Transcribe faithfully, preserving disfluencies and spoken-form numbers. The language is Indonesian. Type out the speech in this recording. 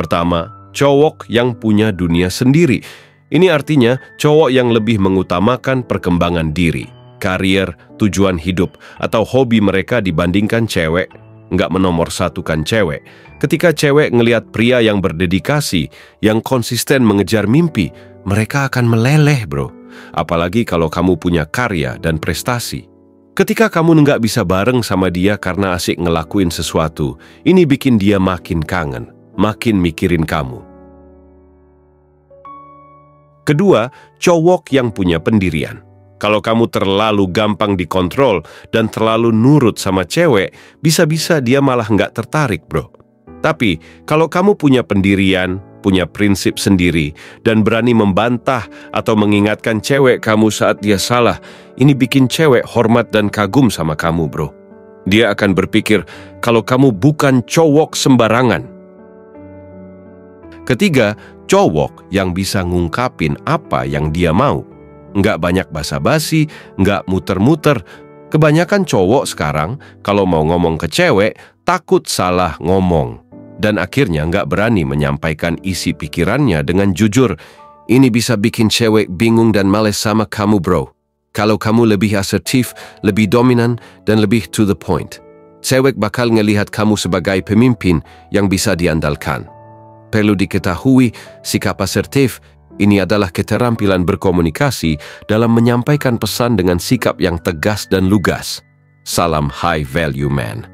Pertama, cowok yang punya dunia sendiri. Ini artinya cowok yang lebih mengutamakan perkembangan diri, karier, tujuan hidup, atau hobi mereka dibandingkan cewek. Nggak menomorsatukan cewek. Ketika cewek ngelihat pria yang berdedikasi, yang konsisten mengejar mimpi, mereka akan meleleh, bro. Apalagi kalau kamu punya karya dan prestasi. Ketika kamu nggak bisa bareng sama dia karena asik ngelakuin sesuatu, ini bikin dia makin kangen, makin mikirin kamu. Kedua, cowok yang punya pendirian. Kalau kamu terlalu gampang dikontrol dan terlalu nurut sama cewek, bisa-bisa dia malah nggak tertarik, bro. Tapi, kalau kamu punya pendirian, punya prinsip sendiri, dan berani membantah atau mengingatkan cewek kamu saat dia salah, ini bikin cewek hormat dan kagum sama kamu, bro. Dia akan berpikir kalau kamu bukan cowok sembarangan. Ketiga, cowok yang bisa ngungkapin apa yang dia mau. Nggak banyak basa-basi, nggak muter-muter. Kebanyakan cowok sekarang kalau mau ngomong ke cewek, takut salah ngomong. Dan akhirnya nggak berani menyampaikan isi pikirannya dengan jujur. Ini bisa bikin cewek bingung dan males sama kamu, bro. Kalau kamu lebih asertif, lebih dominan, dan lebih to the point, cewek bakal ngelihat kamu sebagai pemimpin yang bisa diandalkan. Perlu diketahui, sikap asertif ini adalah keterampilan berkomunikasi dalam menyampaikan pesan dengan sikap yang tegas dan lugas. Salam high value man.